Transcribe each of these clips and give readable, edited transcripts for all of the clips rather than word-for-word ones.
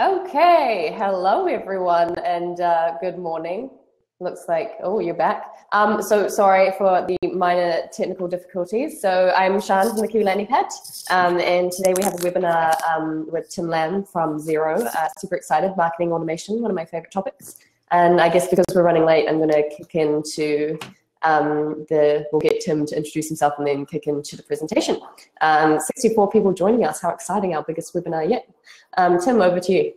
Okay, hello everyone, and good morning. Looks like, oh, you're back. So sorry for the minor technical difficulties. So I'm Sean from the Kiwi Landing Pad, and today we have a webinar with Tim Lamb from Xero. Super excited, marketing automation, one of my favorite topics. And I guess because we're running late, I'm going to kick into we'll get Tim to introduce himself and then kick into the presentation. 64 people joining us. How exciting, our biggest webinar yet. Tim, over to you.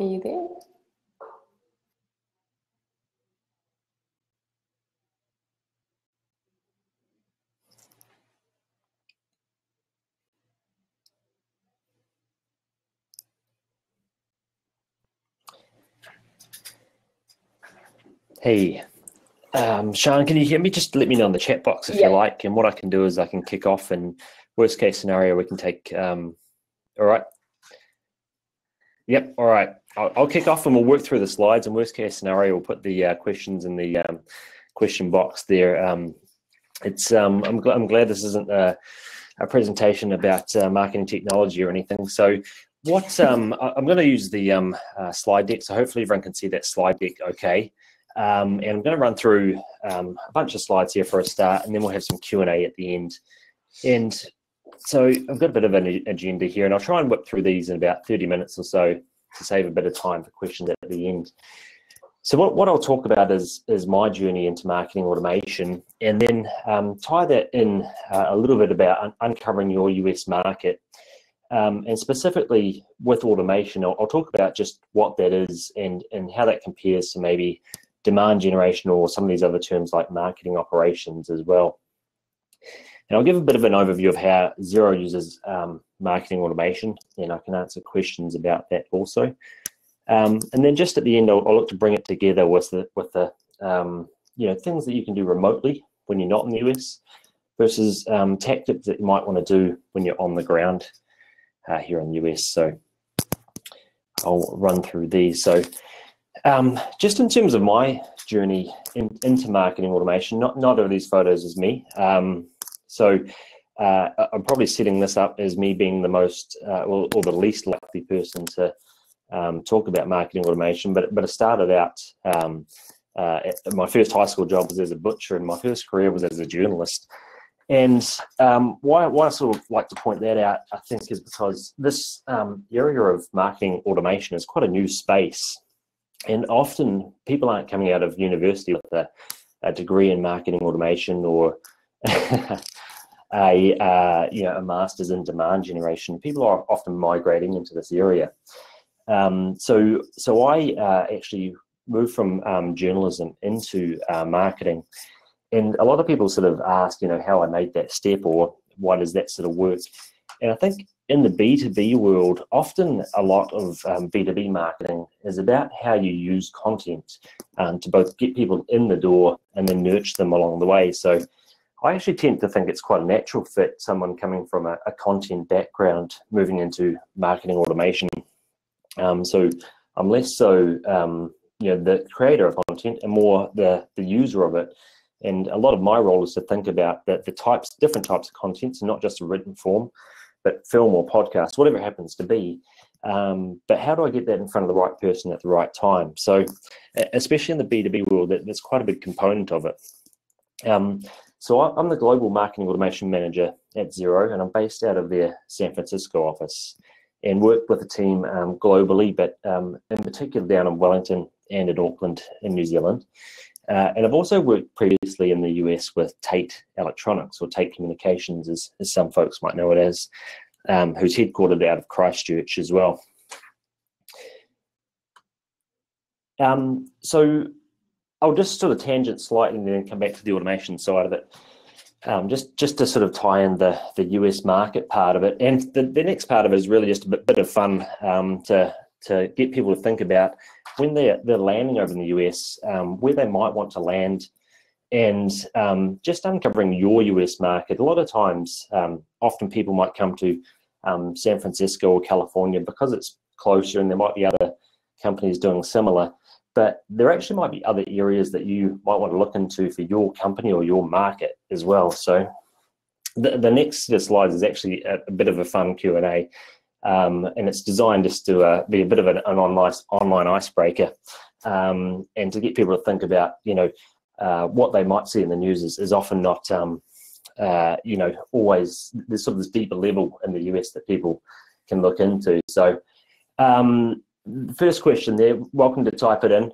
Are you there? Hey, Sean, can you hear me? Just let me know in the chat box if you like. And what I can do is I can kick off, and worst case scenario, we can take, all right. Yep, all right. I'll kick off and we'll work through the slides, and worst case scenario, we'll put the questions in the question box there. I'm glad this isn't a presentation about marketing technology or anything. So what, I'm gonna use the slide deck. So hopefully everyone can see that slide deck okay. And I'm going to run through a bunch of slides here for a start, and then we'll have some Q&A at the end. And so I've got a bit of an agenda here, and I'll try and whip through these in about 30 minutes or so to save a bit of time for questions at the end. So what I'll talk about is my journey into marketing automation, and then tie that in a little bit about uncovering your US market. And specifically with automation, I'll talk about just what that is and how that compares to maybe demand generation or some of these other terms like marketing operations as well. And I'll give a bit of an overview of how Xero uses marketing automation, and I can answer questions about that also. And then just at the end, I'll look to bring it together with the you know, things that you can do remotely when you're not in the US versus tactics that you might want to do when you're on the ground here in the US. So I'll run through these. So just in terms of my journey into marketing automation, not all these photos is me. I'm probably setting this up as me being the most or the least likely person to talk about marketing automation, but I started out, my first high school job was as a butcher, and my first career was as a journalist. And why I sort of like to point that out, I think, is because this area of marketing automation is quite a new space. And often people aren't coming out of university with a degree in marketing automation or a master's in demand generation. People are often migrating into this area. So I actually moved from journalism into marketing. And a lot of people sort of ask, you know, how I made that step or why does that sort of work? And I think in the B2B world, often a lot of B2B marketing is about how you use content to both get people in the door and then nurture them along the way. So I actually tend to think it's quite a natural fit, someone coming from a content background moving into marketing automation. So I'm less so you know, the creator of content and more the user of it. And a lot of my role is to think about that different types of content, so not just a written form, but film or podcast, whatever it happens to be. But how do I get that in front of the right person at the right time? So especially in the B2B world, that's quite a big component of it. So I'm the Global Marketing Automation Manager at Xero, and I'm based out of their San Francisco office and work with a team globally, but in particular down in Wellington and in Auckland in New Zealand. And I've also worked previously in the US with Tait Electronics, or Tait Communications as some folks might know it as, who's headquartered out of Christchurch as well. So I'll just sort of tangent slightly and then come back to the automation side of it, just to sort of tie in the US market part of it. And the next part of it is really just a bit of fun to get people to think about when they're landing over in the US, where they might want to land, and just uncovering your US market. A lot of times, often people might come to San Francisco or California because it's closer and there might be other companies doing similar, but there actually might be other areas that you might want to look into for your company or your market as well. So The next set of slides is actually a bit of a fun Q&A, and it's designed just to be a bit of an online icebreaker, and to get people to think about, you know, what they might see in the news is often not, you know, always, there's sort of this deeper level in the US that people can look into. So the first question there, welcome to type it in,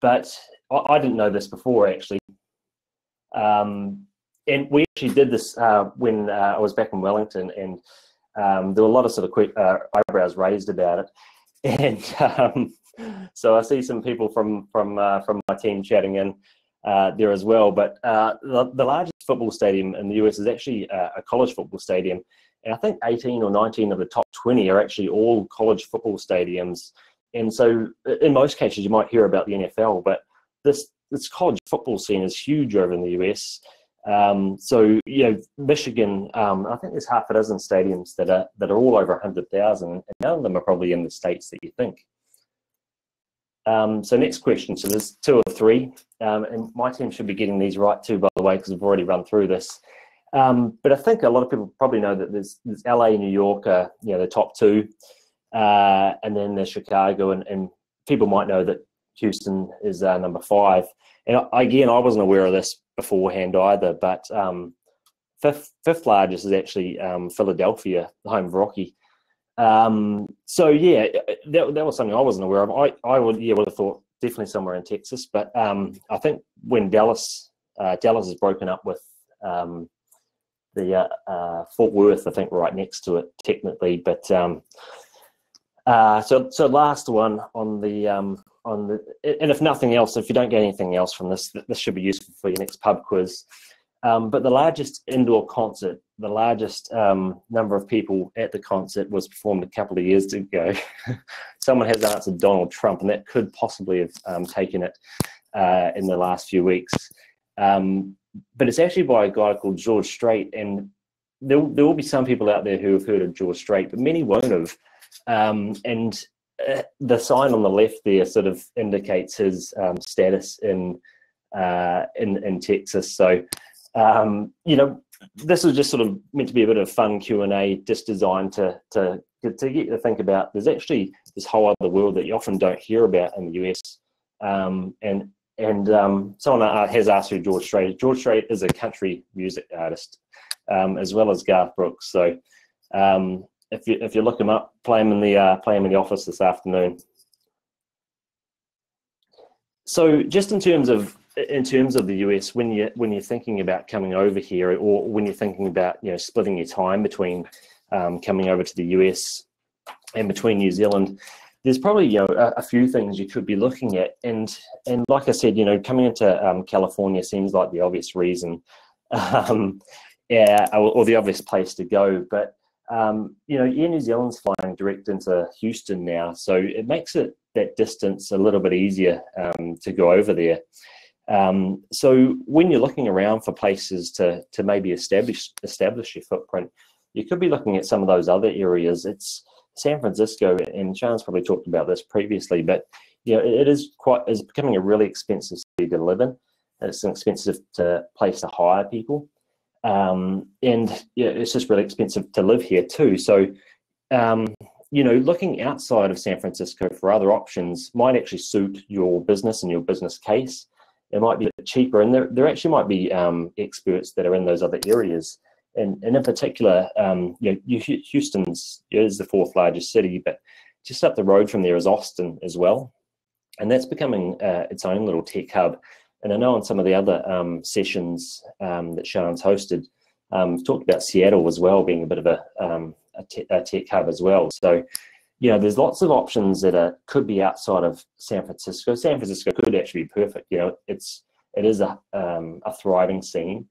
but I didn't know this before actually. And we actually did this when I was back in Wellington, and there were a lot of sort of quick eyebrows raised about it. And so I see some people from my team chatting in there as well. But the largest football stadium in the US is actually a college football stadium. And I think 18 or 19 of the top 20 are actually all college football stadiums. And so in most cases, you might hear about the NFL, but this college football scene is huge over in the US. So, you know, Michigan, I think there's half a dozen stadiums that are all over 100,000, and none of them are probably in the states that you think. So next question, so there's two or three, and my team should be getting these right too, by the way, because we've already run through this. But I think a lot of people probably know that there's LA and New York are, you know, the top two, and then there's Chicago, and people might know that Houston is number 5. And again, I wasn't aware of this beforehand either, but fifth largest is actually Philadelphia, the home of Rocky. So yeah, that was something I wasn't aware of. I would have thought definitely somewhere in Texas, but I think when Dallas is broken up with the Fort Worth, I think right next to it technically, but so last one on the and if nothing else, if you don't get anything else from this, this should be useful for your next pub quiz. But the largest indoor concert, the largest number of people at the concert was performed a couple of years ago. Someone has answered Donald Trump, and that could possibly have taken it in the last few weeks. But it's actually by a guy called George Strait, and there will be some people out there who have heard of George Strait, but many won't have. And the sign on the left there sort of indicates his status in Texas. So, you know, this was just sort of meant to be a bit of fun Q&A, just designed to get you to think about there's actually this whole other world that you often don't hear about in the US. And someone has asked who George Strait is. George Strait is a country music artist, as well as Garth Brooks. So, if you look him up, play him in the office this afternoon. So just in terms of the US, when you're thinking about coming over here, or when you're thinking about, you know, splitting your time between coming over to the US and between New Zealand, there's probably, you know, a few things you could be looking at. And like I said, you know, coming into California seems like the obvious reason, yeah, or the obvious place to go, but you know, Air New Zealand's flying direct into Houston now, so it makes it that distance a little bit easier to go over there. So when you're looking around for places to maybe establish your footprint, you could be looking at some of those other areas. It's San Francisco, and Sean's probably talked about this previously, but you know, it's becoming a really expensive city to live in. It's an expensive place to hire people. And yeah, it's just really expensive to live here too. So, you know, looking outside of San Francisco for other options might actually suit your business and your business case. It might be a bit cheaper, and there actually might be experts that are in those other areas. And in particular, you know, Houston's is the 4th largest city, but just up the road from there is Austin as well, and that's becoming its own little tech hub. And I know on some of the other sessions that Sharon's hosted, talked about Seattle as well being a bit of a tech hub as well. So, you know, there's lots of options that could be outside of San Francisco. San Francisco could actually be perfect. You know, it is a thriving scene,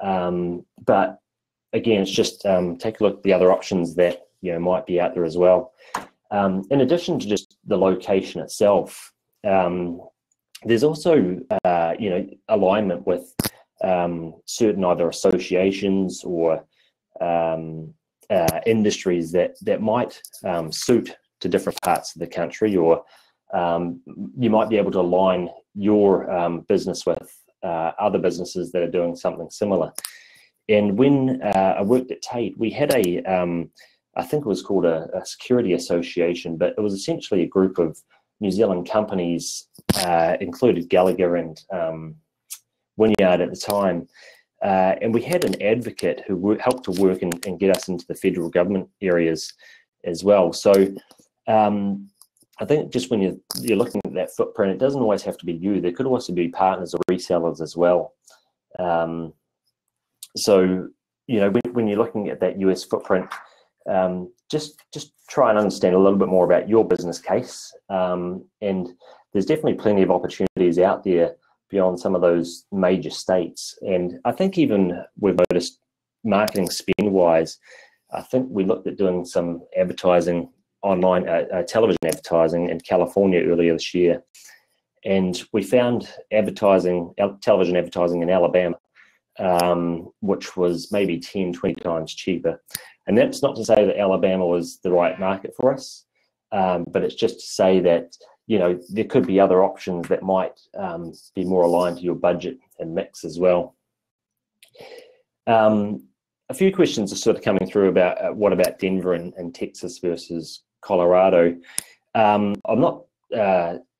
but again, it's just take a look at the other options that, you know, might be out there as well. In addition to just the location itself. There's also, you know, alignment with certain either associations or industries that might suit to different parts of the country, or you might be able to align your business with other businesses that are doing something similar. And when I worked at Tait, we had a, I think it was called a security association, but it was essentially a group of New Zealand companies, included Gallagher and Wynyard at the time. And we had an advocate who helped to work and get us into the federal government areas as well. So I think just when you're looking at that footprint, it doesn't always have to be you. There could also be partners or resellers as well. So, you know, when you're looking at that US footprint, just try and understand a little bit more about your business case. And there's definitely plenty of opportunities out there beyond some of those major states. And I think even we've noticed marketing spend-wise, I think we looked at doing some advertising online, television advertising in California earlier this year. And we found advertising, television advertising in Alabama, which was maybe 10, 20 times cheaper. And that's not to say that Alabama was the right market for us, but it's just to say that, you know, there could be other options that might be more aligned to your budget and mix as well. A few questions are sort of coming through about what about Denver and Texas versus Colorado. I'm not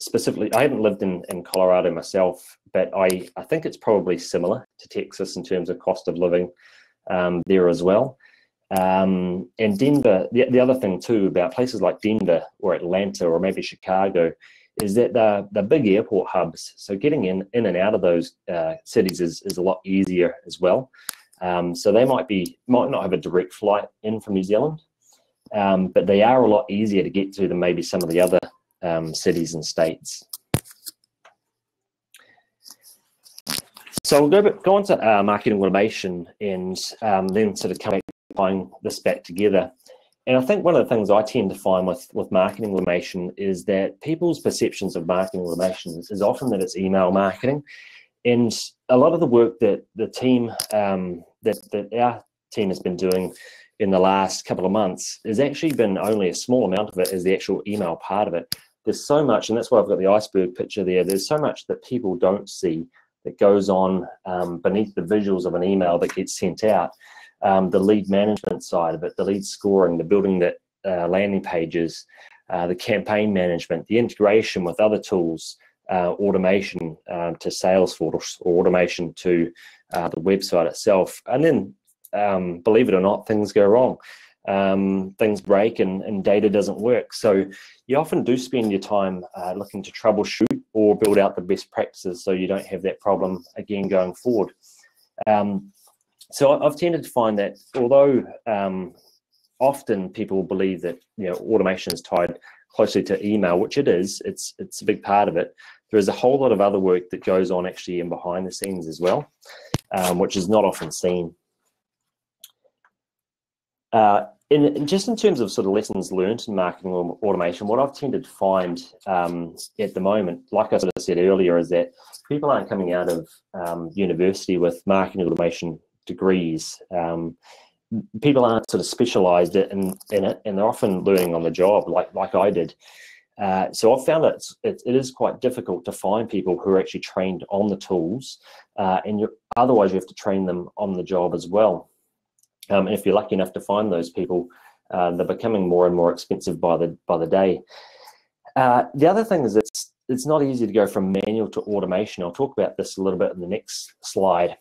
specifically, I haven't lived in Colorado myself, but I think it's probably similar to Texas in terms of cost of living there as well. And Denver, the other thing too about places like Denver or Atlanta or maybe Chicago is that they're big airport hubs. So getting in and out of those cities is a lot easier as well. So they might not have a direct flight in from New Zealand, but they are a lot easier to get to than maybe some of the other cities and states. So we'll go on to marketing automation and then sort of come back tying this back together. And I think one of the things I tend to find with marketing automation is that people's perceptions of marketing automation is often that it's email marketing. And a lot of the work that the team, that our team has been doing in the last couple of months has actually been only a small amount of it is the actual email part of it. There's so much, and that's why I've got the iceberg picture there. There's so much that people don't see that goes on beneath the visuals of an email that gets sent out. The lead management side of it, the lead scoring, the building that landing pages, the campaign management, the integration with other tools, automation to Salesforce or automation to the website itself. And then, believe it or not, things go wrong. Things break and data doesn't work. So you often do spend your time looking to troubleshoot or build out the best practices so you don't have that problem again going forward. So I've tended to find that although often people believe that, you know, automation is tied closely to email, which it is, it's a big part of it, there is a whole lot of other work that goes on actually in behind the scenes as well, which is not often seen. And just in terms of sort of lessons learned in marketing automation, what I've tended to find at the moment, like I sort of said earlier, is that people aren't coming out of university with marketing automation degrees. People aren't sort of specialized in it, and they're often learning on the job like I did. So I've found that it is quite difficult to find people who are actually trained on the tools, and otherwise you have to train them on the job as well. And if you're lucky enough to find those people, they're becoming more and more expensive by the day. The other thing is it's not easy to go from manual to automation. I'll talk about this a little bit in the next slide.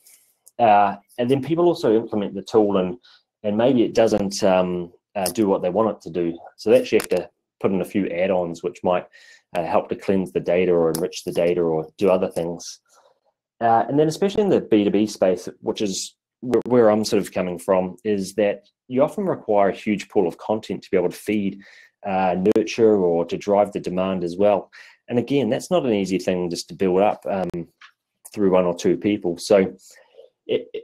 And then people also implement the tool and maybe it doesn't do what they want it to do. So they actually have to put in a few add-ons which might help to cleanse the data or enrich the data or do other things. And then especially in the B2B space, which is where I'm sort of coming from, is that you often require a huge pool of content to be able to feed, nurture, or to drive the demand as well. And again, that's not an easy thing just to build up through one or two people. So it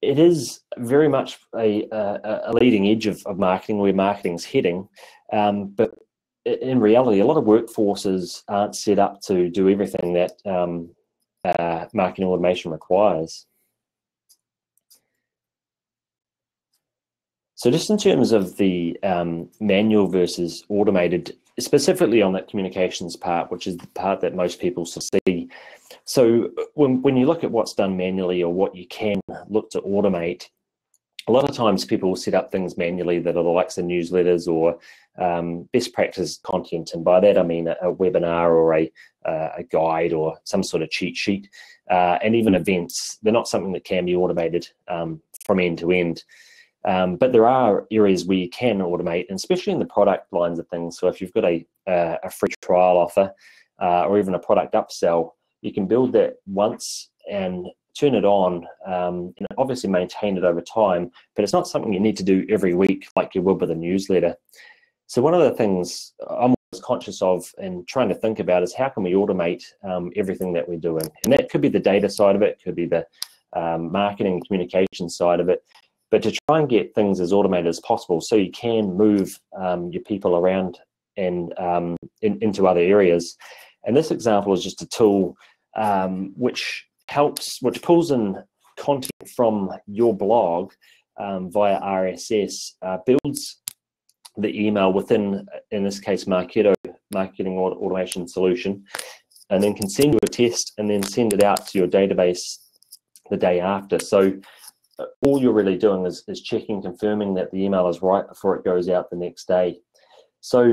is very much a leading edge of marketing, where marketing's heading, but in reality, a lot of workforces aren't set up to do everything that marketing automation requires. So just in terms of the manual versus automated, specifically on that communications part, which is the part that most people see. So when you look at what's done manually or what you can look to automate, a lot of times people will set up things manually that are the likes of newsletters or best practice content. And by that, I mean a webinar or a guide or some sort of cheat sheet, and even events. They're not something that can be automated from end to end. But there are areas where you can automate, and especially in the product lines of things. So if you've got a free trial offer or even a product upsell, you can build that once and turn it on, and obviously maintain it over time, but it's not something you need to do every week like you would with a newsletter. So one of the things I'm always conscious of and trying to think about is how can we automate everything that we're doing? And that could be the data side of it, could be the marketing and communication side of it, but to try and get things as automated as possible so you can move your people around and into other areas. And this example is just a tool which pulls in content from your blog via RSS, builds the email within, in this case, Marketo, Marketing Automation Solution, and then can send you a test and then send it out to your database the day after. So all you're really doing is checking, confirming that the email is right before it goes out the next day. So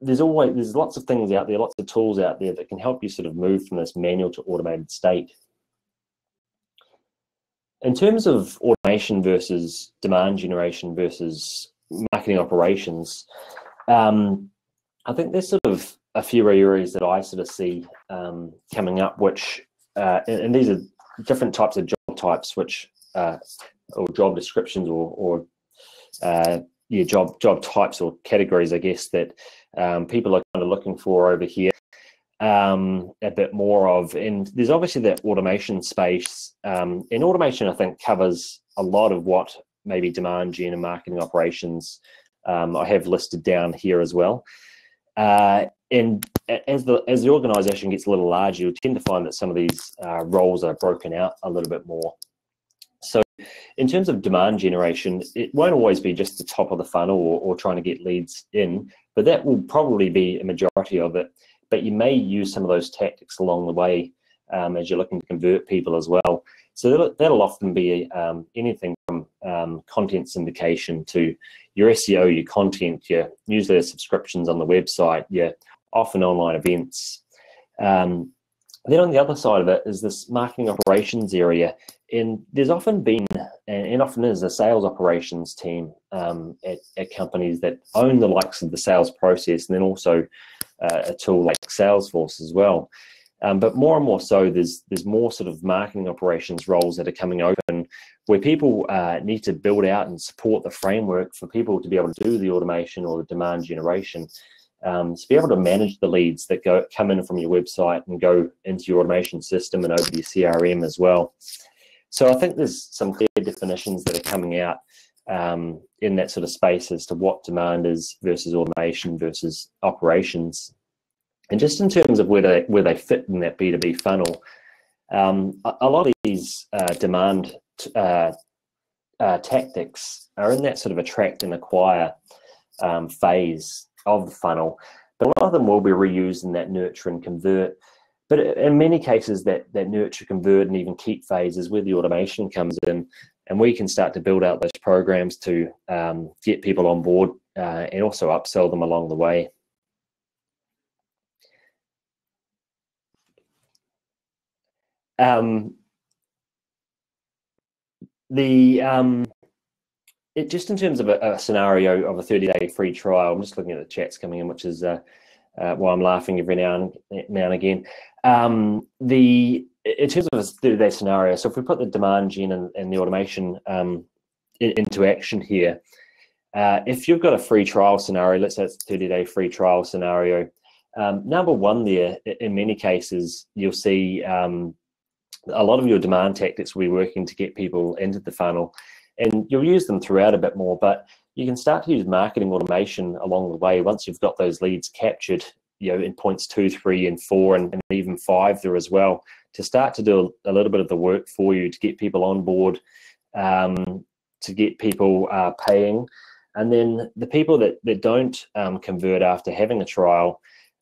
there's lots of things out there, lots of tools out there that can help you sort of move from this manual to automated state. In terms of automation versus demand generation versus marketing operations, I think there's sort of a few areas that I sort of see coming up, which and these are different types of job types, which or job descriptions or job types or categories, I guess, that people are kind of looking for over here a bit more of. And there's obviously that automation space, and automation, I think, covers a lot of what maybe demand gen and marketing operations I have listed down here as well. And as the organization gets a little larger, you'll tend to find that some of these roles are broken out a little bit more. So in terms of demand generation, it won't always be just the top of the funnel or trying to get leads in, but that will probably be a majority of it. But you may use some of those tactics along the way as you're looking to convert people as well. So that'll often be anything from content syndication to your SEO, your content, your newsletter subscriptions on the website, your off and online events. Then on the other side of it is this marketing operations area. And there's often been, and often is, a sales operations team at companies that own the likes of the sales process, and then also a tool like Salesforce as well. But more and more so, there's more sort of marketing operations roles that are coming open where people need to build out and support the framework for people to be able to do the automation or the demand generation. To be able to manage the leads that come in from your website and go into your automation system and over to your CRM as well. So I think there's some clear definitions that are coming out in that sort of space as to what demand is versus automation versus operations. And just in terms of where they fit in that B2B funnel, a lot of these demand tactics are in that sort of attract and acquire phase of the funnel, but a lot of them will be reused in that nurture and convert. But in many cases, that nurture, convert, and even keep phase is where the automation comes in, and we can start to build out those programs to get people on board and also upsell them along the way. Just in terms of a scenario of a 30-day free trial, I'm just looking at the chats coming in, which is why I'm laughing every now and again. In terms of a 30-day scenario, so if we put the demand gen and the automation into action here, if you've got a free trial scenario, let's say it's a 30-day free trial scenario, number one there, in many cases, you'll see a lot of your demand tactics will be working to get people into the funnel. And you'll use them throughout a bit more, but you can start to use marketing automation along the way once you've got those leads captured, you know, in points 2, 3, and 4, and even 5 there as well, to start to do a little bit of the work for you to get people on board, to get people paying. And then the people that don't convert after having a trial,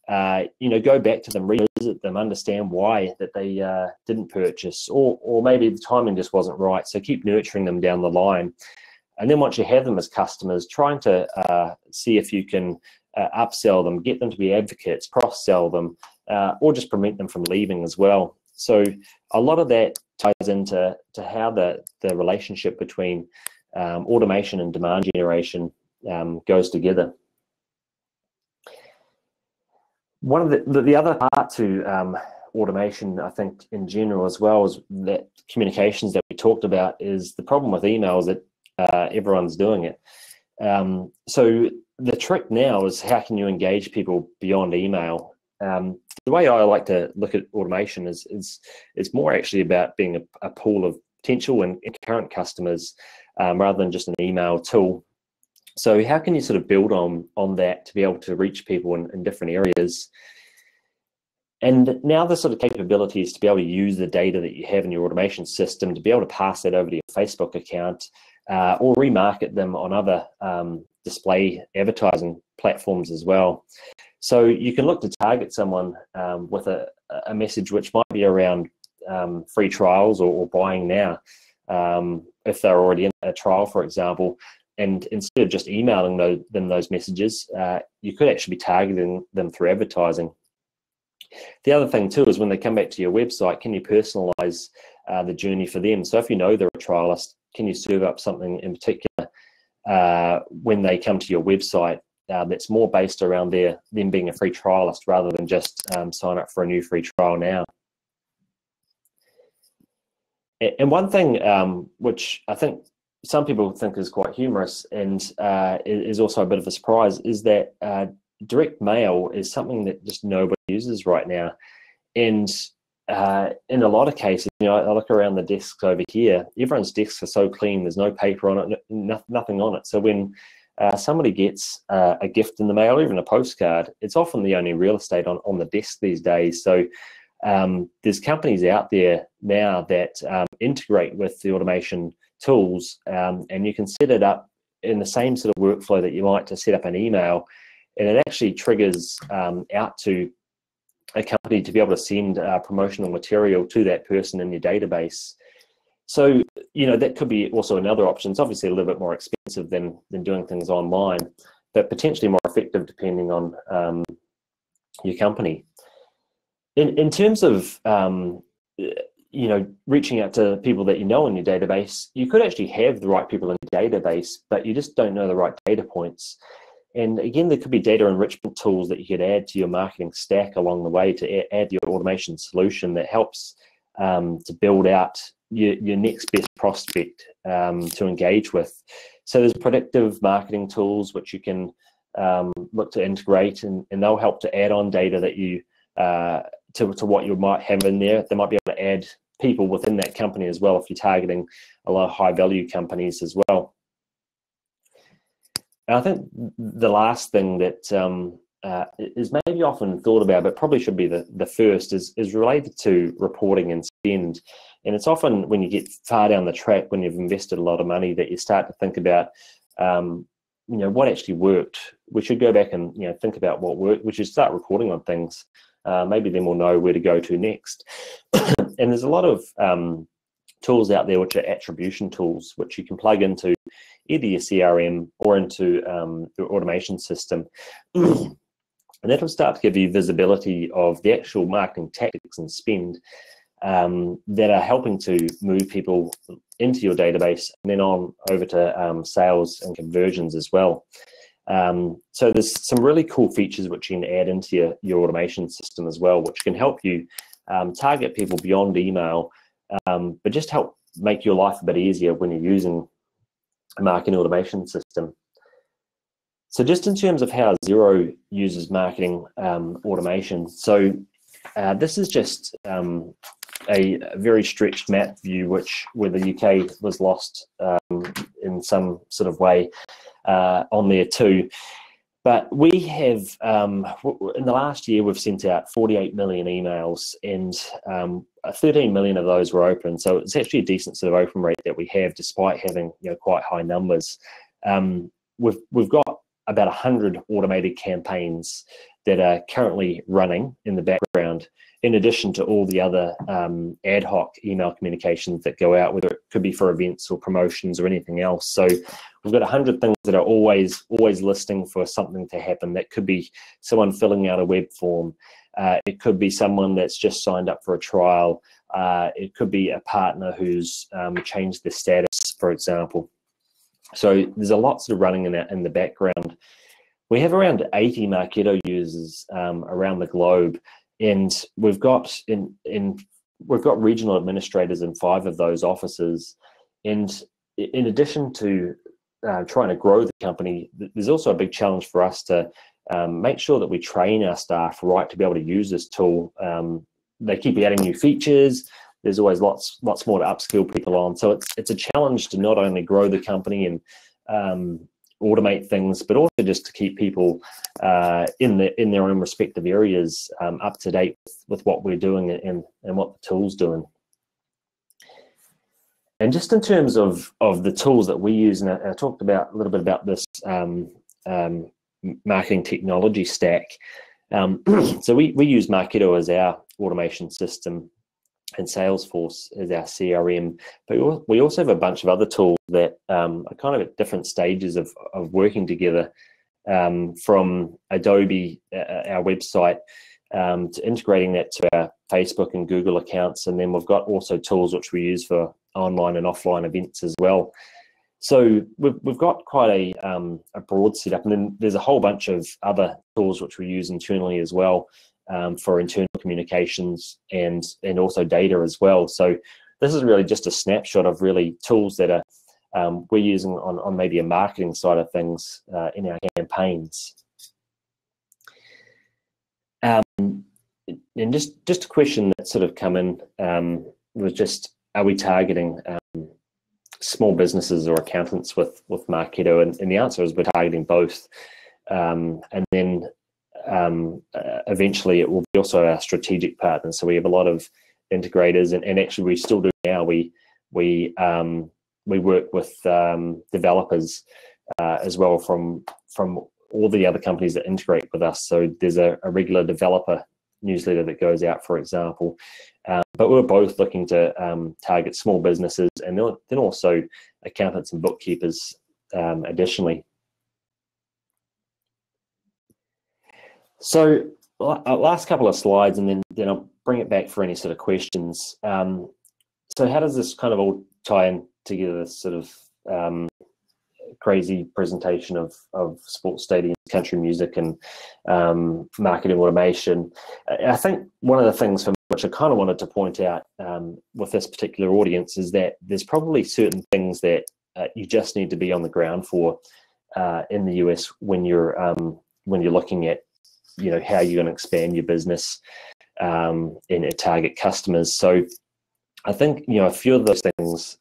you know, go back to them, revisit them, understand why that they didn't purchase, or maybe the timing just wasn't right. So keep nurturing them down the line. And then once you have them as customers, trying to see if you can upsell them, get them to be advocates, cross-sell them, or just prevent them from leaving as well. So a lot of that ties into how the relationship between automation and demand generation goes together. One of the other part to automation, I think, in general as well, is that communications that we talked about is the problem with emails that everyone's doing it. So the trick now is how can you engage people beyond email? The way I like to look at automation is it's more actually about being a pool of potential and current customers rather than just an email tool. So how can you sort of build on that to be able to reach people in different areas? And now the sort of capability is to be able to use the data that you have in your automation system to be able to pass that over to your Facebook account or remarket them on other display advertising platforms as well. So you can look to target someone with a message which might be around free trials or buying now, if they're already in a trial, for example. And instead of just emailing them those messages, you could actually be targeting them through advertising. The other thing too is when they come back to your website, can you personalize the journey for them? So if you know they're a trialist, can you serve up something in particular when they come to your website that's more based around them being a free trialist rather than just sign up for a new free trial now? And one thing which I think some people think is quite humorous and is also a bit of a surprise is that direct mail is something that just nobody uses right now. And in a lot of cases, you know, I look around the desks over here, everyone's desks are so clean, there's no paper on it, nothing on it. So when somebody gets a gift in the mail, even a postcard, it's often the only real estate on the desk these days. So there's companies out there now that integrate with the automation tools, and you can set it up in the same sort of workflow that you might to set up an email, and it actually triggers out to a company to be able to send promotional material to that person in your database. So, you know, that could be also another option. It's obviously a little bit more expensive than doing things online, but potentially more effective depending on your company. In terms of, you know, reaching out to people that you know in your database, you could actually have the right people in your database, but you just don't know the right data points. And again, there could be data enrichment tools that you could add to your marketing stack along the way to add your automation solution that helps to build out your next best prospect to engage with. So there's predictive marketing tools which you can look to integrate, and they'll help to add on data that you to what you might have in there. They might be able to add people within that company as well if you're targeting a lot of high value companies as well. And I think the last thing that is maybe often thought about, but probably should be the first, is related to reporting and spend. And it's often when you get far down the track, when you've invested a lot of money, that you start to think about, you know, what actually worked. We should go back and, you know, think about what worked. We should start reporting on things. Maybe then we'll know where to go to next. And there's a lot of tools out there which are attribution tools, which you can plug into either your CRM or into your automation system. And that'll start to give you visibility of the actual marketing tactics and spend that are helping to move people into your database and then on over to sales and conversions as well. So there's some really cool features which you can add into your automation system as well, which can help you target people beyond email, but just help make your life a bit easier when you're using a marketing automation system. So just in terms of how Xero uses marketing automation, so this is just a very stretched map view where the UK was lost in some sort of way on there too. But we have, in the last year, we've sent out 48 million emails, and 13 million of those were open. So it's actually a decent sort of open rate that we have, despite having, you know, quite high numbers. We've got about 100 automated campaigns that are currently running in the background, in addition to all the other ad hoc email communications that go out, whether it could be for events or promotions or anything else. So we've got 100 things that are always listing for something to happen. That could be someone filling out a web form. It could be someone that's just signed up for a trial. It could be a partner who's changed their status, for example. So there's a lot sort of running in the background. We have around 80 Marketo users around the globe, and we've got we've got regional administrators in 5 of those offices. And in addition to trying to grow the company, there's also a big challenge for us to make sure that we train our staff right to be able to use this tool. They keep adding new features. There's always lots more to upskill people on. So it's a challenge to not only grow the company and automate things, but also just to keep people in their own respective areas up to date with what we're doing and what the tool's doing. And just in terms of the tools that we use, and I talked about a little bit about this marketing technology stack. So we use Marketo as our automation system and Salesforce is our CRM, but we also have a bunch of other tools that are kind of at different stages of working together, from Adobe, our website, to integrating that to our Facebook and Google accounts. And then we've got also tools which we use for online and offline events as well. So we've got quite a broad setup, and then there's a whole bunch of other tools which we use internally as well. For internal communications and also data as well. So this is really just a snapshot of really tools that are we're using on maybe a marketing side of things in our campaigns. And just a question that sort of come in was just, are we targeting small businesses or accountants with Marketo? And the answer is we're targeting both. And then eventually it will be also our strategic partners. So we have a lot of integrators, and actually we still do now. We work with developers as well from all the other companies that integrate with us. So there's a regular developer newsletter that goes out, for example. But we're both looking to target small businesses and then also accountants and bookkeepers additionally. So last couple of slides, and then I'll bring it back for any sort of questions. So how does this kind of all tie in together, this sort of crazy presentation of sports stadiums, country music, and marketing automation? I think one of the things for which I kind of wanted to point out with this particular audience is that there's probably certain things that you just need to be on the ground for in the US when you're looking at, you know, how you're going to expand your business and target customers. So I think, you know, a few of those things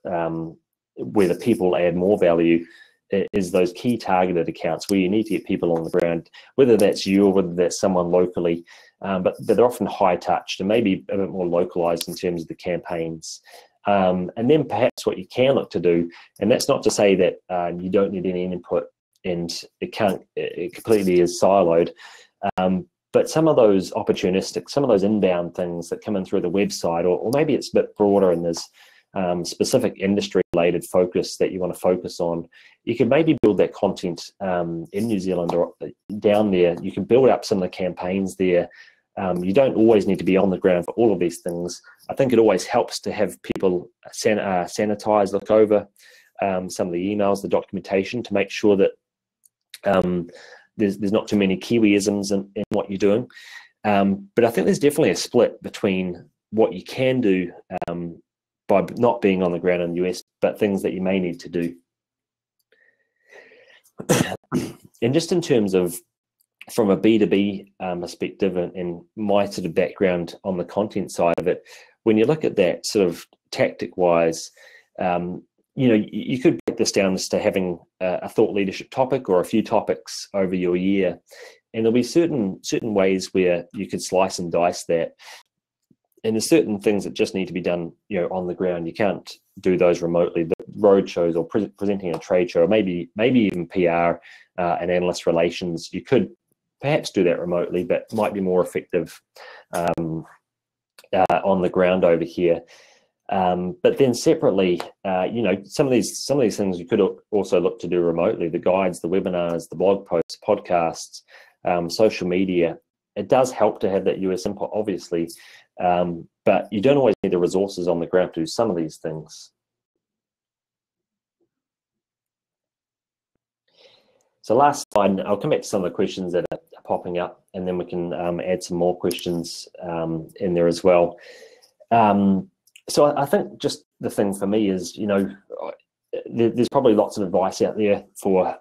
where the people add more value is those key targeted accounts where you need to get people on the ground, whether that's you or whether that's someone locally, but they're often high touched and maybe a bit more localized in terms of the campaigns. And then perhaps what you can look to do, and that's not to say that you don't need any input and it completely is siloed, but some of those opportunistic, some of those inbound things that come in through the website, or maybe it's a bit broader and there's specific industry-related focus that you want to focus on, you can maybe build that content in New Zealand or down there. You can build up some of the campaigns there. You don't always need to be on the ground for all of these things. I think it always helps to have people sanitize, look over some of the emails, the documentation, to make sure that there's not too many Kiwiisms in what you're doing. But I think there's definitely a split between what you can do by not being on the ground in the US, but things that you may need to do. And just in terms of from a B2B perspective and my sort of background on the content side of it, when you look at that sort of tactic-wise, you know, you could break this down as to having a thought leadership topic or a few topics over your year, and there'll be certain ways where you could slice and dice that. And there's certain things that just need to be done, you know, on the ground. You can't do those remotely. The road shows or presenting a trade show, or maybe even PR and analyst relations. You could perhaps do that remotely, but might be more effective on the ground over here. But then separately, you know, some of these things you could also look to do remotely: the guides, the webinars, the blog posts, podcasts, social media. It does help to have that US input, obviously, but you don't always need the resources on the ground to do some of these things. So last slide, I'll come back to some of the questions that are popping up, and then we can add some more questions in there as well. So I think just the thing for me is, you know, there's probably lots of advice out there for,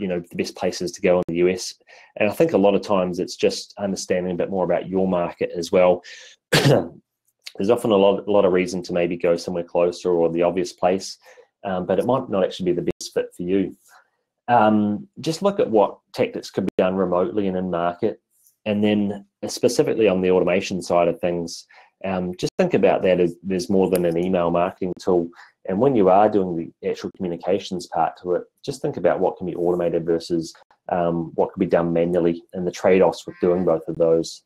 you know, the best places to go in the US. And I think a lot of times it's just understanding a bit more about your market as well. There's often a lot of reason to maybe go somewhere closer or the obvious place, but it might not actually be the best fit for you. Just look at what tactics could be done remotely and in market. And then specifically on the automation side of things, just think about that as there's more than an email marketing tool. And when you are doing the actual communications part to it, just think about what can be automated versus what can be done manually, and the trade-offs with doing both of those.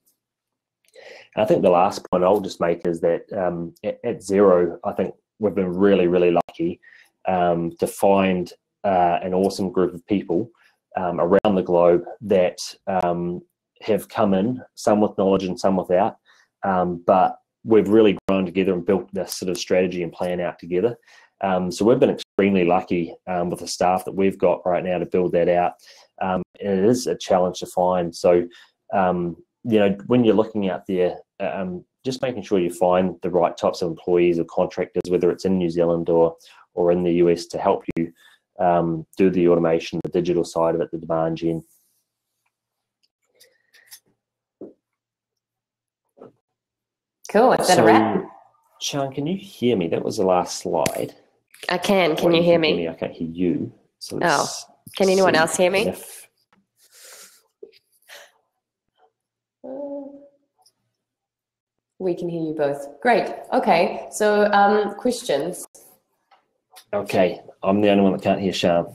And I think the last point I'll just make is that at Xero, I think we've been really, really lucky to find an awesome group of people around the globe that have come in, some with knowledge and some without, but we've really grown together and built this sort of strategy and plan out together. So we've been extremely lucky with the staff that we've got right now to build that out. And it is a challenge to find. So, you know, when you're looking out there, just making sure you find the right types of employees or contractors, whether it's in New Zealand or in the US, to help you do the automation, the digital side of it, the demand gen. Cool, is that a wrap? Sean, can you hear me? That was the last slide. I can. Can you hear me? I can't hear you. So can anyone else hear me? We can hear you both. Great. Okay. So questions. Okay. I'm the only one that can't hear Sean.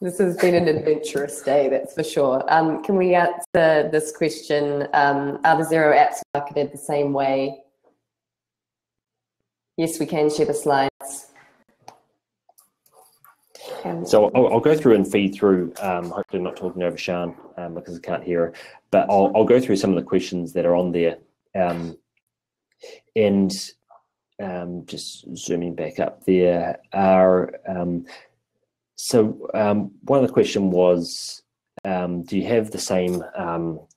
This has been an adventurous day, that's for sure. Can we answer this question? Are the Xero apps marketed the same way? Yes, we can share the slides. So I'll go through and feed through, hopefully I'm not talking over Sean because I can't hear her, but I'll go through some of the questions that are on there. Just zooming back up, there are... one of the questions was, do you have the same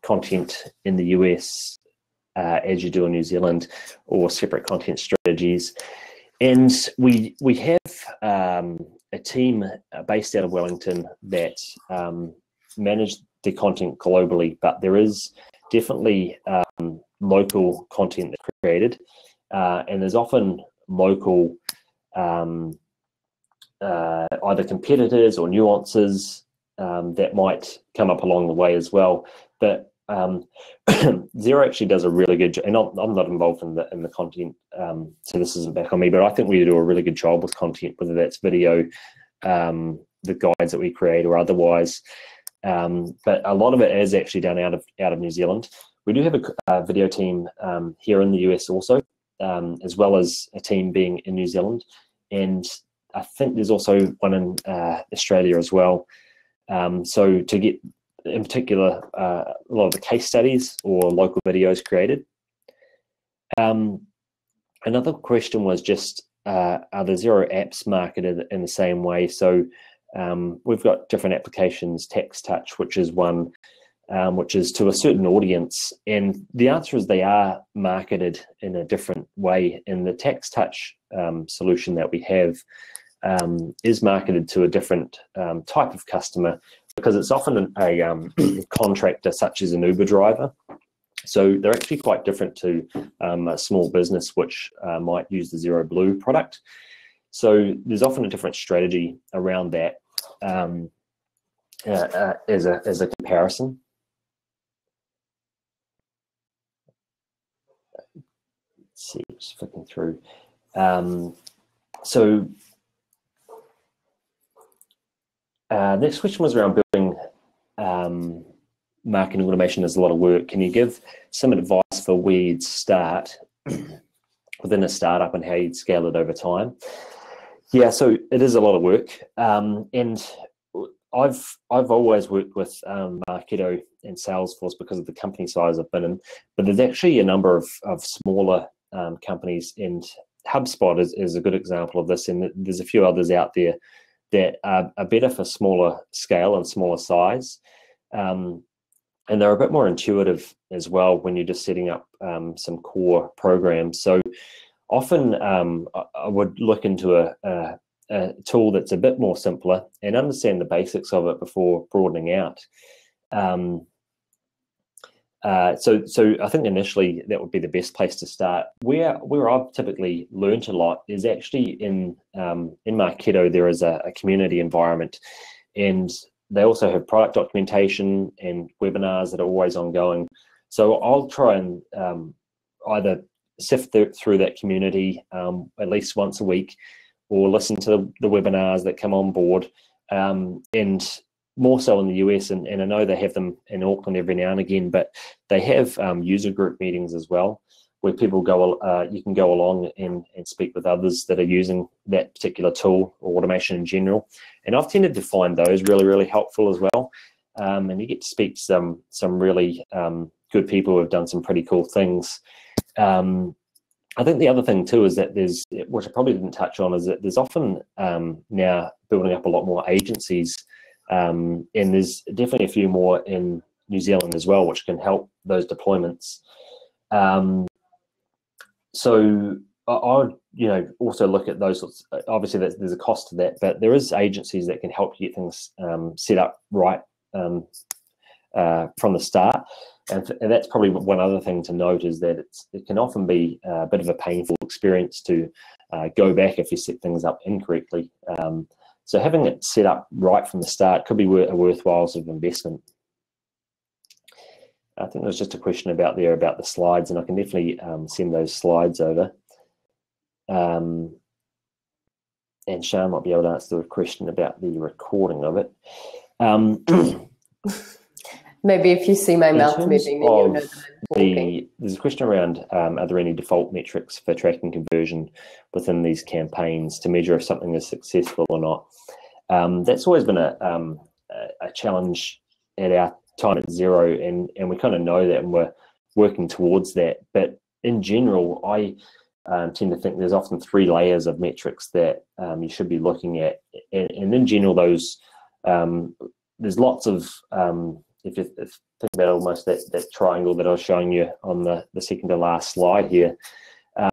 content in the US as you do in New Zealand, or separate content strategies? And we have a team based out of Wellington that manage the content globally, but there is definitely local content that's created, and there's often local either competitors or nuances that might come up along the way as well. But Xero actually does a really good job, and I'm not involved in the content, so this isn't back on me, but I think we do a really good job with content, whether that's video, the guides that we create, or otherwise. But a lot of it is actually done out of New Zealand. We do have a video team here in the US also, as well as a team being in New Zealand, and I think there's also one in Australia as well. So to get, in particular, a lot of the case studies or local videos created. Another question was just, are the Xero apps marketed in the same way? So we've got different applications, TaxTouch, which is one, which is to a certain audience. And the answer is they are marketed in a different way. And the TaxTouch solution that we have is marketed to a different type of customer, because it's often a contractor, such as an Uber driver. So they're actually quite different to a small business which might use the Xero Blue product. So there's often a different strategy around that as a comparison. Let's see, just flicking through. Next question was around building marketing automation is a lot of work. Can you give some advice for where you'd start within a startup and how you'd scale it over time? Yeah, so it is a lot of work, and I've always worked with Marketo and Salesforce because of the company size I've been in, but there's actually a number of smaller companies, and HubSpot is a good example of this, and there's a few others out there that are better for smaller scale and smaller size. And they're a bit more intuitive as well when you're just setting up some core programs. So often I would look into a tool that's a bit more simpler and understand the basics of it before broadening out. So I think initially that would be the best place to start. Where I've typically learned a lot is actually in Marketo. There is a community environment, and they also have product documentation and webinars that are always ongoing. So I'll try and either sift through that community at least once a week, or listen to the webinars that come on board, and more so in the US, and I know they have them in Auckland every now and again, but they have user group meetings as well, where people go, you can go along and speak with others that are using that particular tool or automation in general. And I've tended to find those really, really helpful as well. And you get to speak to some really good people who have done some pretty cool things. I think the other thing too is that there's, which I probably didn't touch on, is that there's often now building up a lot more agencies. And there's definitely a few more in New Zealand as well, which can help those deployments. So I also look at those sorts. Obviously, there's a cost to that, but there is agencies that can help you get things set up right from the start. And that's probably one other thing to note, is that it can often be a bit of a painful experience to go back if you set things up incorrectly. So having it set up right from the start could be a worthwhile sort of investment. I think there was just a question about the slides, and I can definitely send those slides over. And Sean might be able to answer the question about the recording of it. Maybe if you see my mouth moving, then you'll know that I'm talking. There's a question around, are there any default metrics for tracking conversion within these campaigns to measure if something is successful or not? That's always been a challenge at our time at Xero, and we kind of know that, and we're working towards that. But in general, I tend to think there's often three layers of metrics that you should be looking at. And in general, those there's lots of... if you think about almost that triangle that I was showing you on the second to last slide here,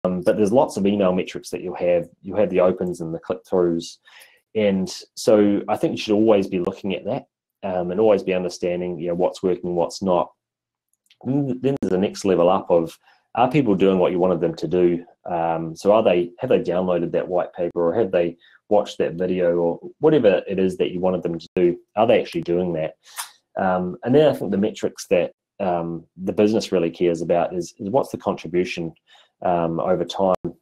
but there's lots of email metrics that you'll have. You have the opens and the click-throughs, and so I think you should always be looking at that and always be understanding what's working, what's not. And then there's the next level up of, are people doing what you wanted them to do? So have they downloaded that white paper, or have they watched that video, or whatever it is that you wanted them to do? Are they actually doing that? And then I think the metrics that the business really cares about is what's the contribution over time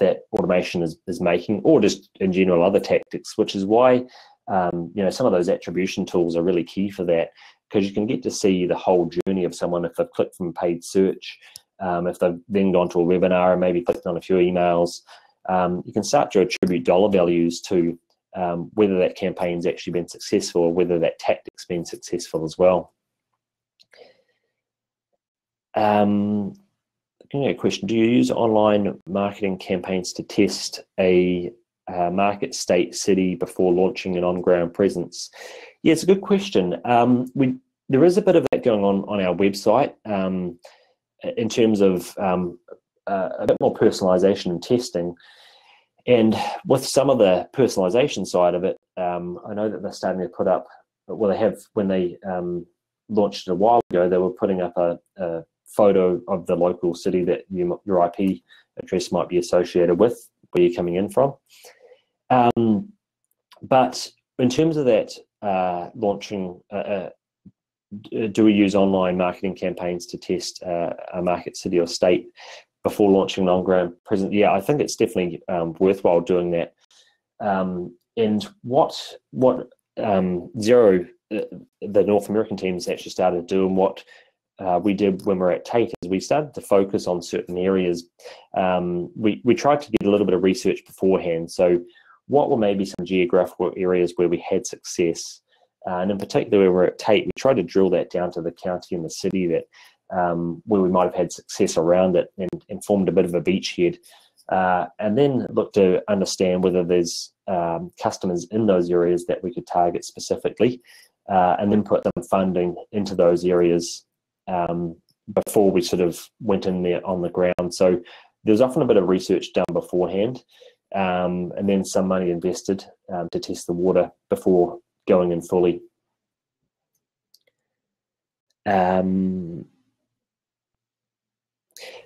that automation is making, or just in general other tactics, which is why some of those attribution tools are really key for that, because you can get to see the whole journey of someone if they've clicked from paid search, if they've then gone to a webinar and maybe clicked on a few emails. You can start to attribute dollar values to whether that campaign's actually been successful, or whether that tactic's been successful as well. Question: do you use online marketing campaigns to test a market, state, city before launching an on-ground presence? Yeah, it's a good question. There is a bit of that going on our website in terms of a bit more personalisation and testing. And with some of the personalization side of it, I know that they're starting to put up, well, they have, when they launched it a while ago, they were putting up a photo of the local city that your IP address might be associated with, where you're coming in from. But in terms of that launching, do we use online marketing campaigns to test a market, city or state before launching an on-ground presence. Yeah, I think it's definitely worthwhile doing that. And what Xero, the North American teams actually started doing, what we did when we were at Tait, is we started to focus on certain areas. We tried to get a little bit of research beforehand. So what were maybe some geographical areas where we had success? And in particular, when we were at Tait, we tried to drill that down to the county and the city that where we might have had success around it, and formed a bit of a beachhead. And then look to understand whether there's customers in those areas that we could target specifically, and then put some funding into those areas before we sort of went in there on the ground. So there's often a bit of research done beforehand, and then some money invested to test the water before going in fully.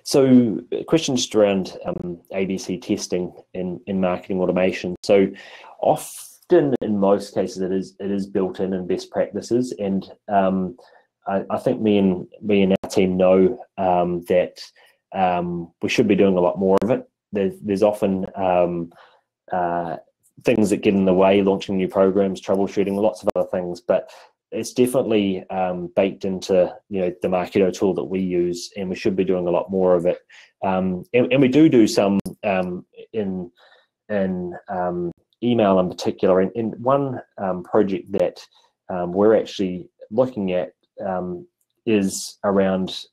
So questions just around ABC testing in marketing automation. So often, in most cases, it is built in best practices, and I think me and our team know that we should be doing a lot more of it. There's often things that get in the way, launching new programs, troubleshooting, lots of other things, but it's definitely baked into, you know, the Marketo tool that we use, and we should be doing a lot more of it. And we do some in email in particular. And one project that we're actually looking at is around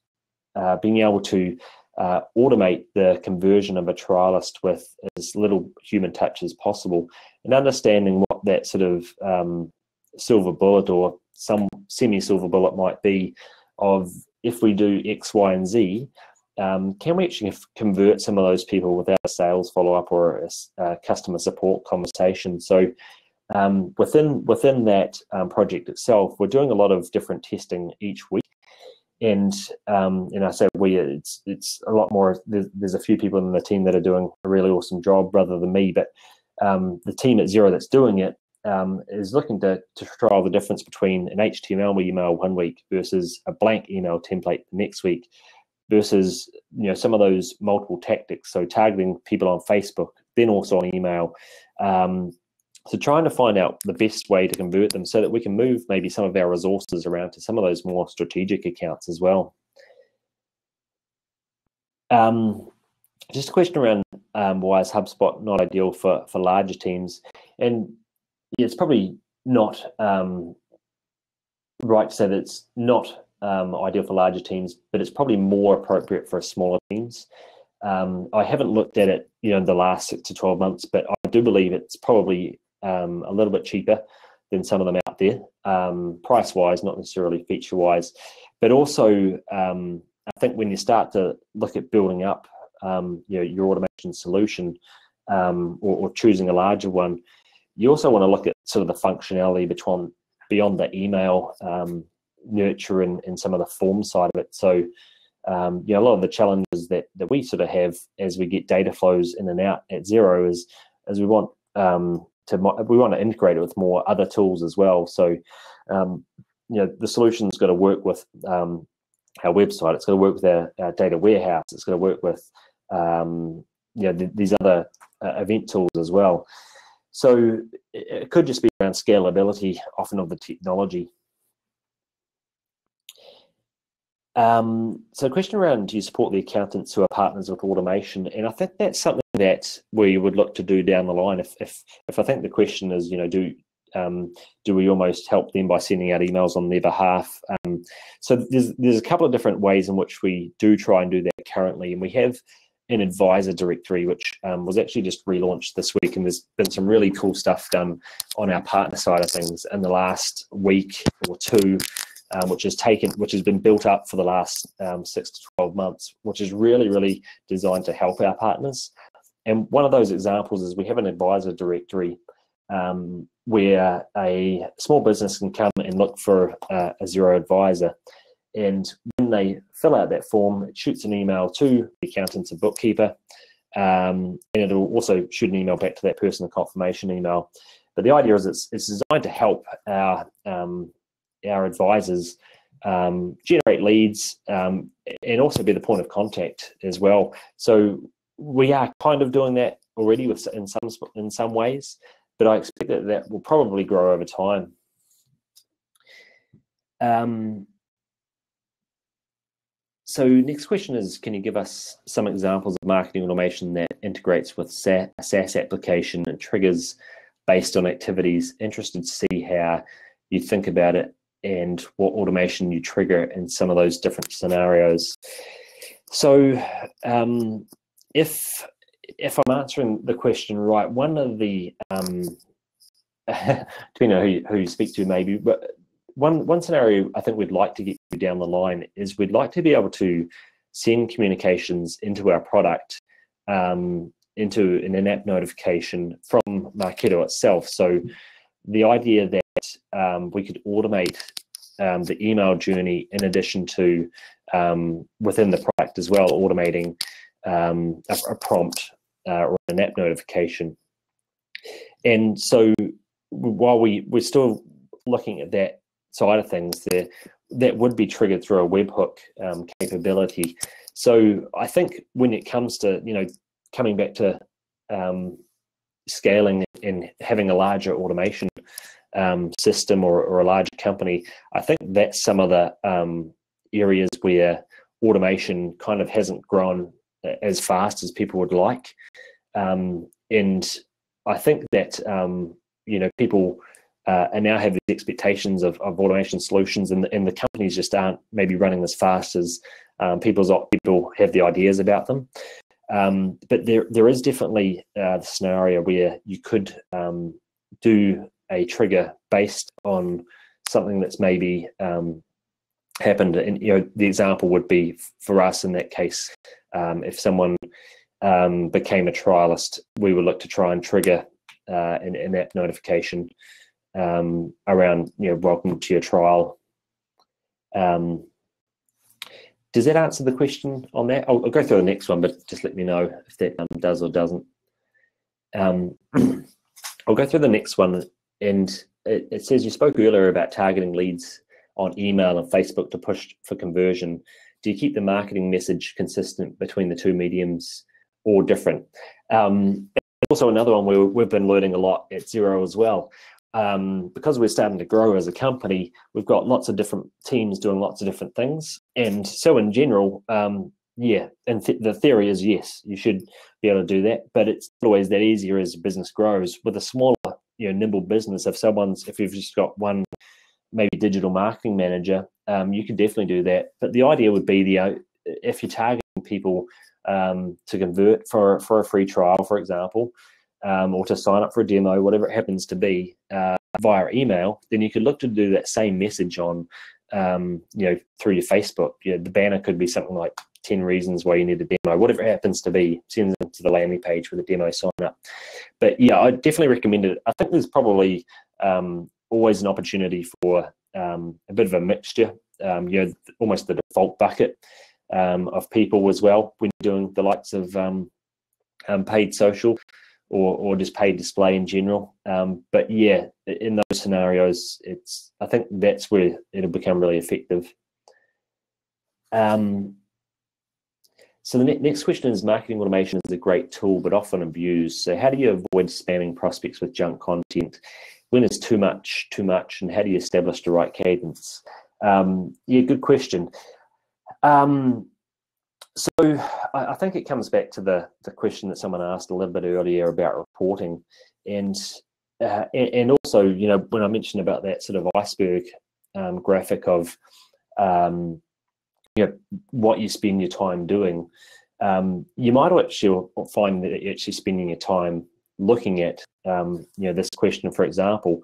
being able to automate the conversion of a trialist with as little human touch as possible, and understanding what that sort of silver bullet or some semi-silver bullet might be of, if we do X, Y, and Z, can we actually convert some of those people without a sales follow-up or a customer support conversation? So within that project itself, we're doing a lot of different testing each week, and I say we, it's a lot more. There's a few people in the team that are doing a really awesome job rather than me, but the team at Xero that's doing it is looking to trial the difference between an HTML email one week versus a blank email template the next week, versus, you know, some of those multiple tactics. So targeting people on Facebook, then also on email. So trying to find out the best way to convert them, so that we can move maybe some of our resources around to some of those more strategic accounts as well. Just a question around why is HubSpot not ideal for larger teams? And yeah, it's probably not right to say that it's not ideal for larger teams, but it's probably more appropriate for smaller teams. I haven't looked at it, you know, in the last 6 to 12 months, but I do believe it's probably a little bit cheaper than some of them out there, price-wise, not necessarily feature-wise. But also, I think when you start to look at building up, you know, your automation solution or choosing a larger one, you also want to look at sort of the functionality beyond the email nurture and some of the form side of it. So, you know, a lot of the challenges that we sort of have as we get data flows in and out at Xero is we want to integrate it with more other tools as well. So, you know, the solution's got to work with our website. It's got to work with our data warehouse. It's got to work with you know, these other event tools as well. So it could just be around scalability, often, of the technology. So a question around, do you support the accountants who are partners with automation? And I think that's something that we would look to do down the line. If I think the question is, you know, do we almost help them by sending out emails on their behalf? So there's a couple of different ways in which we do try and do that currently, and we have an advisor directory, which was actually just relaunched this week, and there's been some really cool stuff done on our partner side of things in the last week or two, which has been built up for the last 6 to 12 months, which is really, really designed to help our partners. And one of those examples is we have an advisor directory where a small business can come and look for a Xero advisor. And when they fill out that form, it shoots an email to the accountants and bookkeeper, and it'll also shoot an email back to that person, a confirmation email. But the idea is it's designed to help our advisors generate leads, and also be the point of contact as well. So we are kind of doing that already with, in some ways, but I expect that that will probably grow over time. So next question is, can you give us some examples of marketing automation that integrates with a SaaS application and triggers based on activities? Interested to see how you think about it and what automation you trigger in some of those different scenarios. So if I'm answering the question right, one of the, depending on who you speak to maybe, but one scenario I think we'd like to get you down the line is we'd like to be able to send communications into our product, into an in-app notification from Marketo itself. So the idea that we could automate the email journey in addition to within the product as well, automating a prompt or an app notification. And so while we're still looking at that side of things, there that would be triggered through a webhook capability. So I think when it comes to, you know, coming back to scaling and having a larger automation system or a larger company, I think that's some of the areas where automation kind of hasn't grown as fast as people would like. And I think that, you know, people and now have these expectations of automation solutions, and the companies just aren't maybe running as fast as people have the ideas about them. But there is definitely the scenario where you could do a trigger based on something that's maybe happened. And, you know, the example would be for us in that case, if someone became a trialist, we would look to try and trigger an app notification around, you know, welcome to your trial. Does that answer the question on that? I'll go through the next one, but just let me know if that does or doesn't. I'll go through the next one, and it says, you spoke earlier about targeting leads on email and Facebook to push for conversion. Do you keep the marketing message consistent between the two mediums or different? Also another one where we've been learning a lot at Xero as well. Because we're starting to grow as a company, we've got lots of different teams doing lots of different things. And so in general, yeah, and the theory is, yes, you should be able to do that, but it's not always that easier as business grows. With a smaller, you know, nimble business, if you've just got one maybe digital marketing manager, you can definitely do that. But the idea would be, if you're targeting people to convert for a free trial, for example, or to sign up for a demo, whatever it happens to be, via email, then you could look to do that same message on, you know, through your Facebook. You know, the banner could be something like 10 reasons why you need a demo, whatever it happens to be, send them to the landing page with a demo sign up. But yeah, I definitely recommend it. I think there's probably always an opportunity for a bit of a mixture, you know, almost the default bucket of people as well when you're doing the likes of paid social. Or just paid display in general, but yeah, in those scenarios, I think that's where it'll become really effective. So the next question is, marketing automation is a great tool, but often abused. So how do you avoid spamming prospects with junk content? When is too much, and how do you establish the right cadence? Yeah, good question. So I think it comes back to the question that someone asked a little bit earlier about reporting, and also, you know, when I mentioned about that sort of iceberg graphic of you know, what you spend your time doing, you might actually find that you're actually spending your time looking at you know, this question, for example,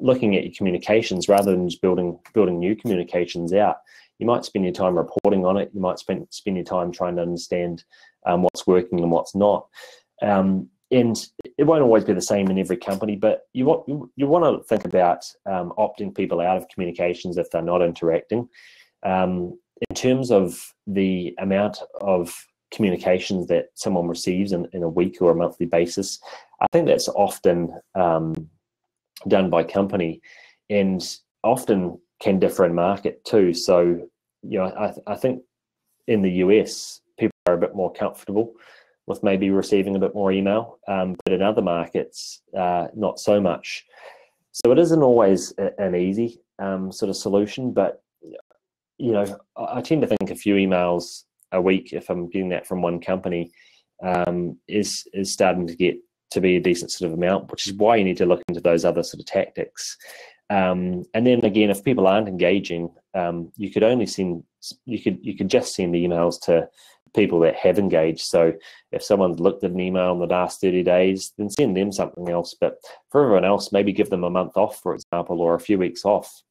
looking at your communications rather than just building new communications out. You might spend your time reporting on it. You might spend your time trying to understand what's working and what's not. And it won't always be the same in every company, but you want to think about opting people out of communications if they're not interacting. In terms of the amount of communications that someone receives in a week or a monthly basis, I think that's often done by company, and often can differ in market too. So, you know, I think in the US, people are a bit more comfortable with maybe receiving a bit more email, but in other markets, not so much. So it isn't always an easy sort of solution, but, you know, I tend to think a few emails a week, if I'm getting that from one company, is starting to get to be a decent sort of amount, which is why you need to look into those other sort of tactics. And then again, if people aren't engaging, you could only send, you could just send the emails to people that have engaged. So if someone's looked at an email in the last 30 days, then send them something else. But for everyone else, maybe give them a month off, for example, or a few weeks off.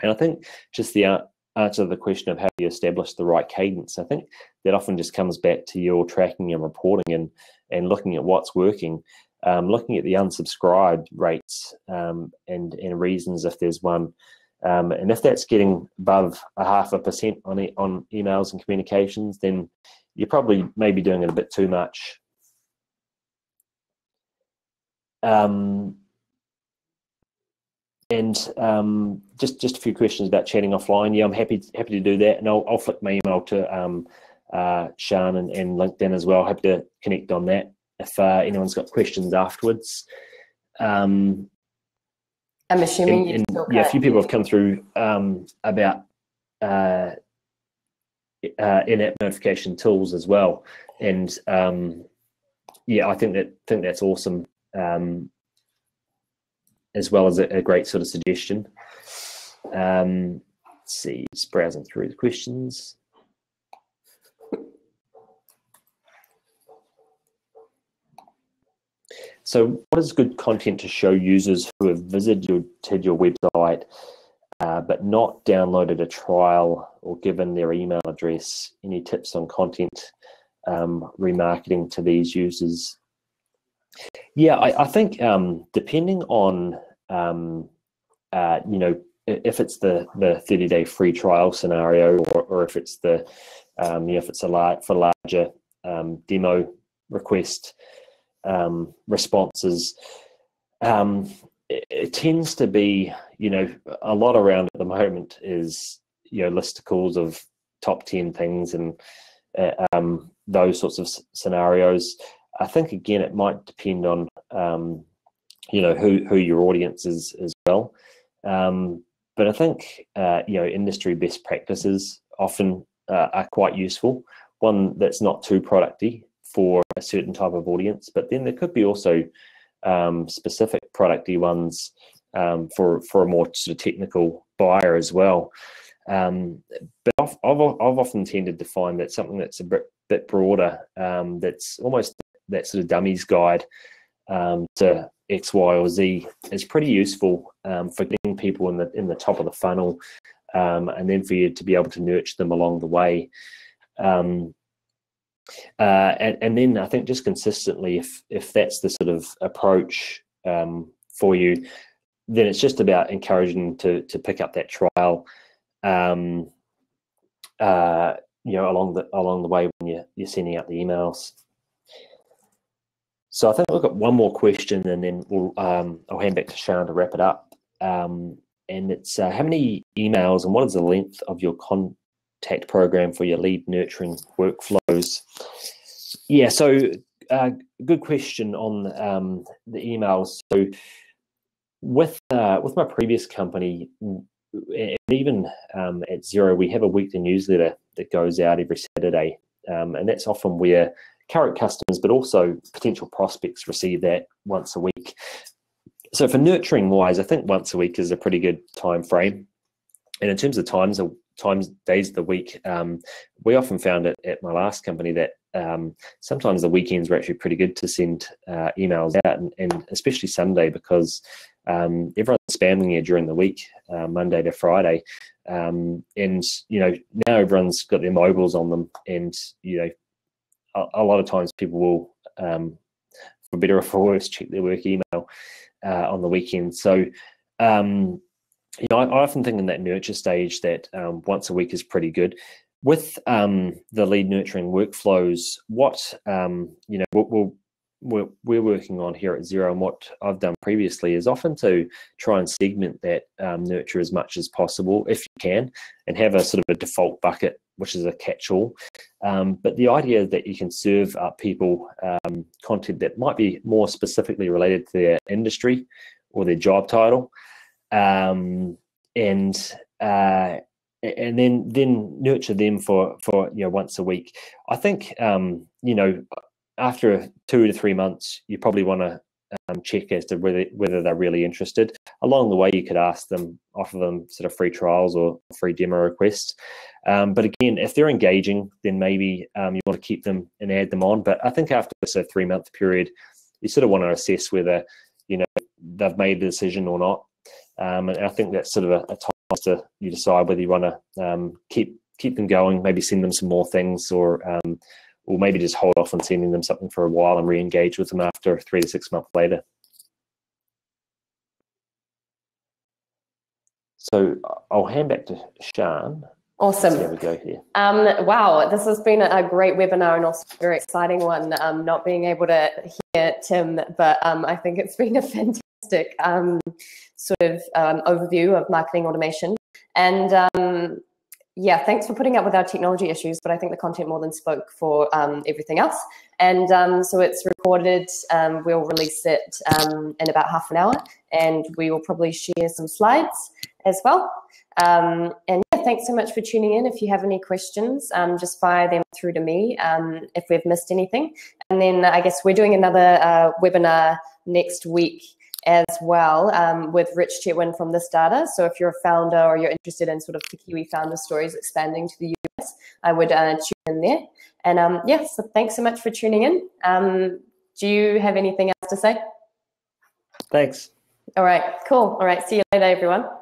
And I think just the answer to the question of how you establish the right cadence, I think that often just comes back to your tracking and reporting and looking at what's working. Looking at the unsubscribed rates and reasons if there's one, and if that's getting above 0.5% on emails and communications, then you're probably maybe doing it a bit too much. Just a few questions about chatting offline. Yeah, I'm happy to do that, and I'll flick my email to Sean and LinkedIn as well. Happy to connect on that if anyone's got questions afterwards. I'm assuming you still a few people have come through about in-app notification tools as well, and yeah, I think that's awesome, as well as a great sort of suggestion. Let's see, just browsing through the questions. So what is good content to show users who have visited your website but not downloaded a trial or given their email address? Any tips on content remarketing to these users? Yeah, I think depending on, you know, if it's the 30-day free trial scenario, or if it's the, you know, if it's a larger demo request, responses, it tends to be, you know, a lot around at the moment is, you know, listicles of top 10 things and those sorts of scenarios. I think again it might depend on you know, who your audience is as well, but I think you know, industry best practices often are quite useful, one that's not too producty for a certain type of audience, but then there could be also specific producty ones for a more sort of technical buyer as well. But I've often tended to find that something that's a bit broader, that's almost that sort of dummy's guide to X, Y, or Z, is pretty useful for getting people in the top of the funnel, and then for you to be able to nurture them along the way. And then I think just consistently, if that's the sort of approach for you, then it's just about encouraging to pick up that trial, you know, along the way when you're sending out the emails. So I think we've got one more question, and then we'll I'll hand back to Sharon to wrap it up. And it's how many emails and what is the length of your contact program for your lead nurturing workflows? Yeah, so good question on the emails. So with my previous company, and even at Xero, we have a weekly newsletter that goes out every Saturday, and that's often where current customers but also potential prospects receive that once a week. So for nurturing wise, I think once a week is a pretty good time frame. And in terms of days of the week, we often found it at my last company that sometimes the weekends were actually pretty good to send emails out, and especially Sunday, because everyone's spamming you during the week, Monday to Friday, and you know, now everyone's got their mobiles on them, and you know, a lot of times people will, for better or for worse, check their work email on the weekend. So you know, I often think in that nurture stage that once a week is pretty good. With the lead nurturing workflows, what you know, we'll we're working on here at Xero, and what I've done previously, is often to try and segment that nurture as much as possible if you can, and have a sort of a default bucket which is a catch-all, but the idea that you can serve up people content that might be more specifically related to their industry or their job title, and then nurture them for once a week. I think after 2 to 3 months, you probably want to check as to whether they're really interested. Along the way, you could ask them, offer them sort of free trials or free demo requests. But again, if they're engaging, then maybe you want to keep them and add them on. But I think after this 3-month period, you sort of want to assess whether they've made the decision or not. And I think that's sort of a time to you decide whether you want to keep them going, maybe send them some more things, or maybe just hold off on sending them something for a while and re-engage with them after 3 to 6 months later. So I'll hand back to Sean. Awesome. There we go here. Wow, this has been a great webinar, and also a very exciting one. Not being able to hear Tim, but I think it's been a fantastic sort of overview of marketing automation. And yeah, thanks for putting up with our technology issues, but I think the content more than spoke for everything else. And so it's recorded, we'll release it in about half an hour, and we will probably share some slides as well. And yeah, thanks so much for tuning in. If you have any questions, just fire them through to me if we've missed anything. And then I guess we're doing another webinar next week as well, with Rich Chitwin from This Data. So if you're a founder or you're interested in sort of the Kiwi founder stories expanding to the US, I would tune in there. And yeah, so thanks so much for tuning in. Do you have anything else to say? Thanks. All right, cool. All right, see you later, everyone.